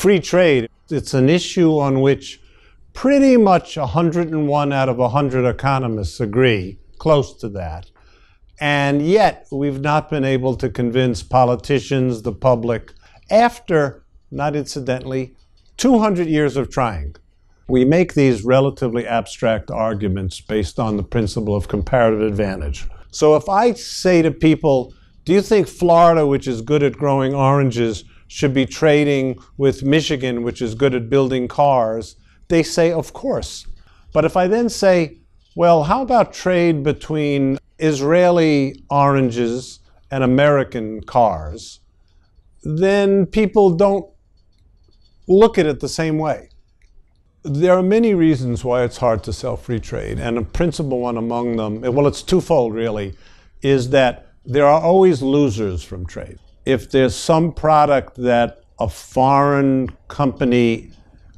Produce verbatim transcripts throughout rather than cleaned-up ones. free trade. It's an issue on which pretty much one hundred one out of one hundred economists agree, close to that. And yet, we've not been able to convince politicians, the public, after, not incidentally, two hundred years of trying. We make these relatively abstract arguments based on the principle of comparative advantage. So if I say to people, do you think Florida, which is good at growing oranges, should be trading with Michigan, which is good at building cars? They say, of course. But if I then say, well, how about trade between Israeli oranges and American cars, then people don't look at it the same way. There are many reasons why it's hard to sell free trade, and a principal one among them, well, it's twofold really, is that there are always losers from trade. If there's some product that a foreign company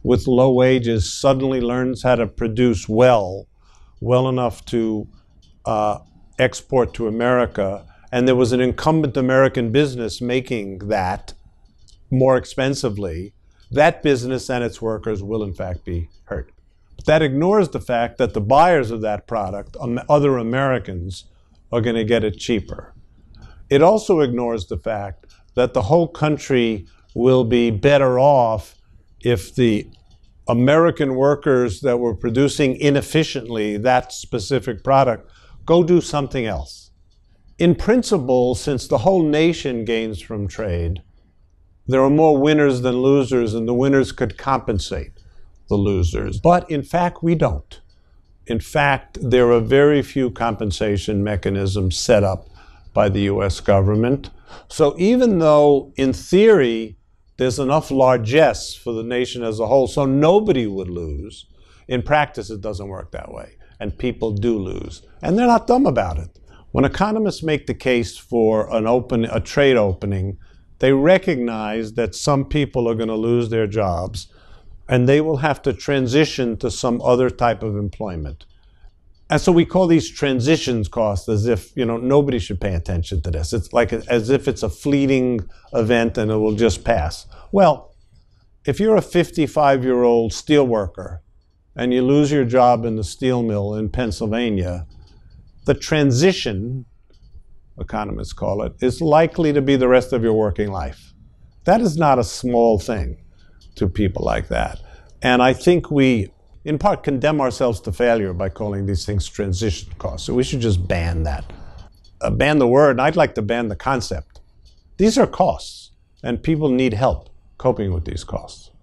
with low wages suddenly learns how to produce well, well enough to Uh, export to America, and there was an incumbent American business making that more expensively, that business and its workers will in fact be hurt. But that ignores the fact that the buyers of that product, um, other Americans, are going to get it cheaper. It also ignores the fact that the whole country will be better off if the American workers that were producing inefficiently that specific product go do something else. In principle, since the whole nation gains from trade, there are more winners than losers, and the winners could compensate the losers. But in fact, we don't. In fact, there are very few compensation mechanisms set up by the U S government. So even though, in theory, there's enough largesse for the nation as a whole, so nobody would lose, in practice, it doesn't work that way. And people do lose. And they're not dumb about it. When economists make the case for an open, a trade opening, they recognize that some people are going to lose their jobs, and they will have to transition to some other type of employment. And so we call these transitions costs, as if, you know, nobody should pay attention to this. It's like a, as if it's a fleeting event and it will just pass. Well, if you're a fifty-five-year-old steel worker, and you lose your job in the steel mill in Pennsylvania, the transition, economists call it, is likely to be the rest of your working life. That is not a small thing to people like that. And I think we, in part, condemn ourselves to failure by calling these things transition costs. So we should just ban that. Uh, ban the word, and I'd like to ban the concept. These are costs, and people need help coping with these costs.